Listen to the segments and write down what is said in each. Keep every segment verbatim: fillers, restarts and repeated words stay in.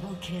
Double kill.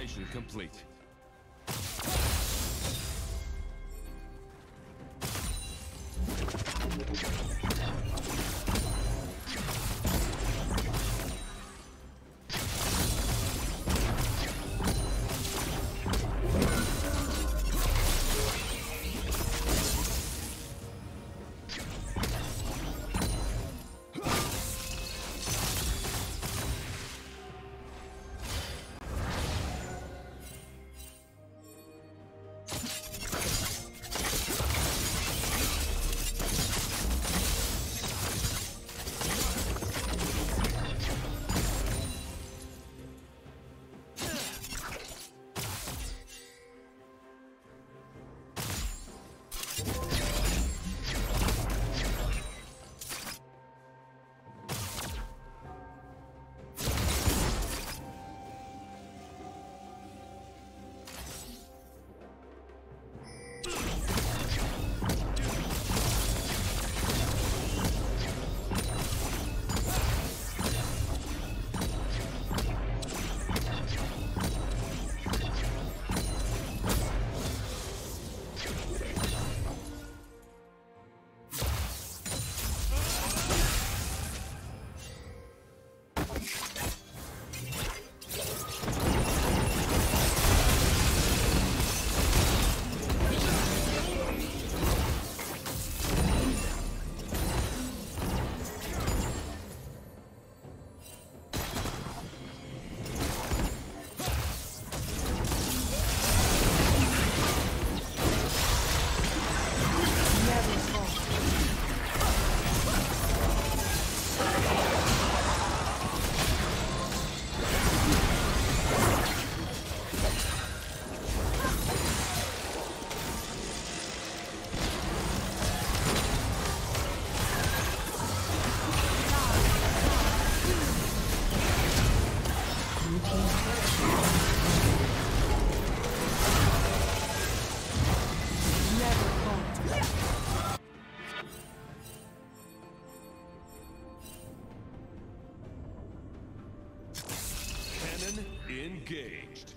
Installation complete. Engaged.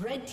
Red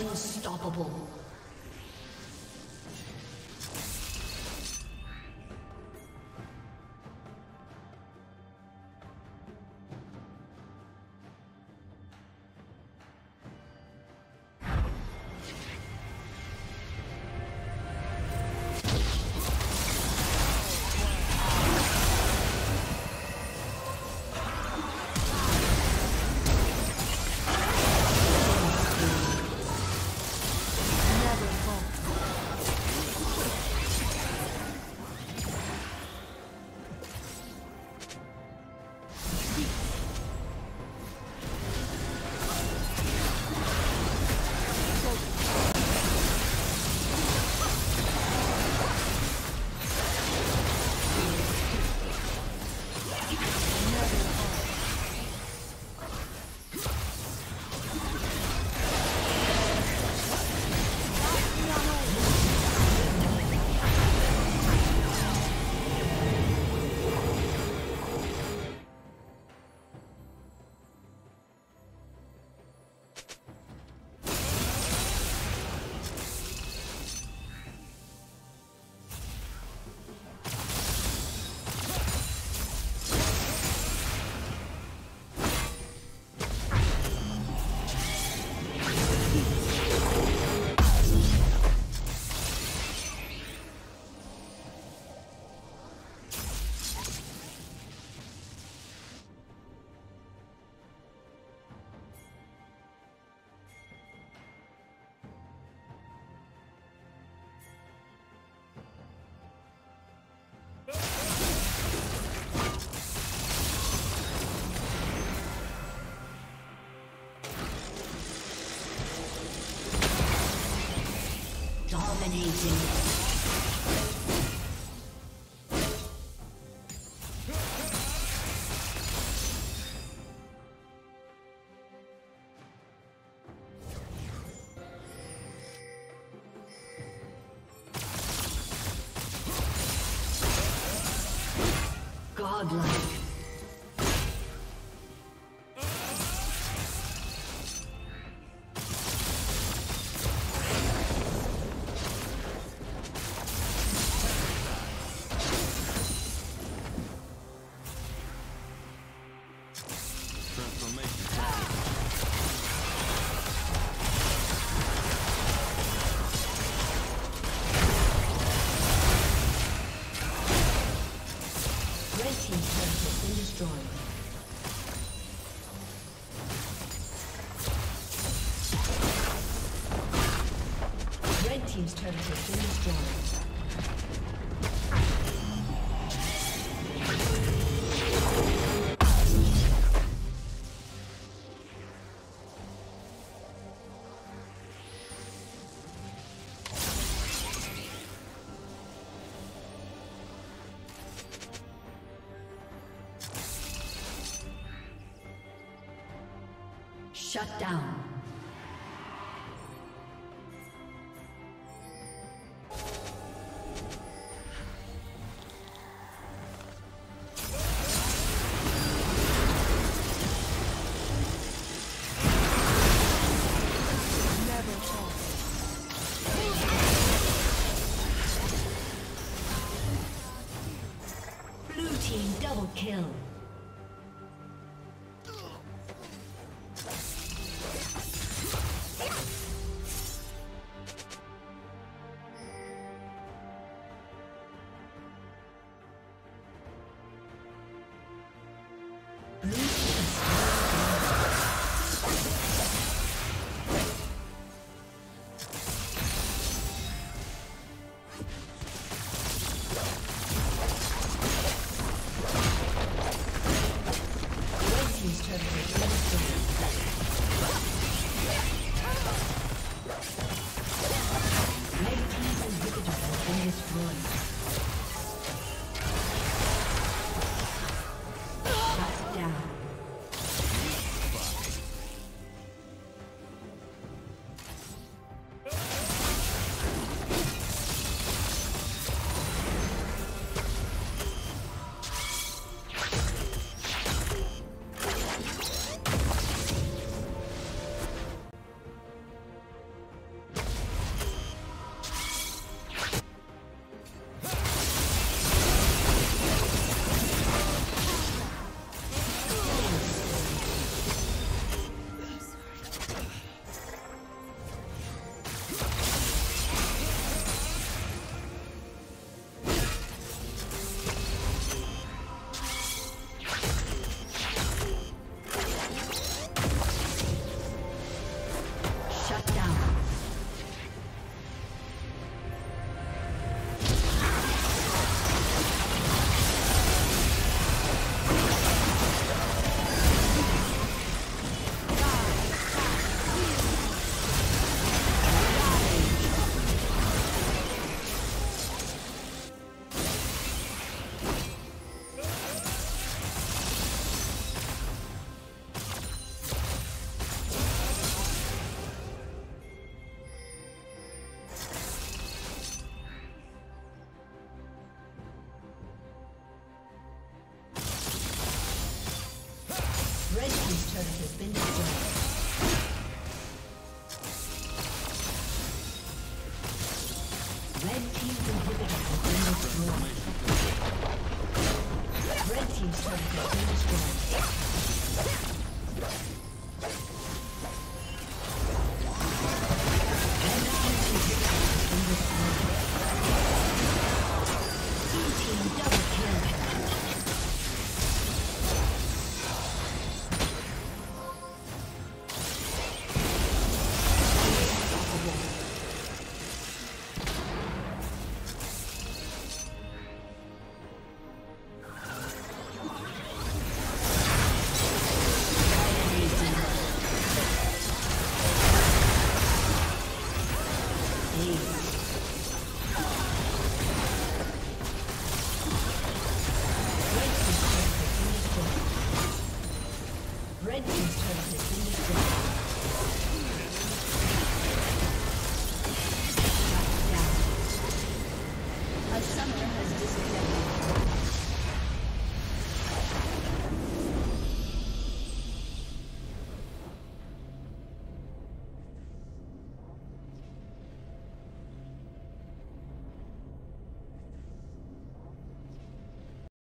Unstoppable. Dominating. Godlike. Team's turret has been destroyed. Shut down. Kill. Red team's turret has been destroyed.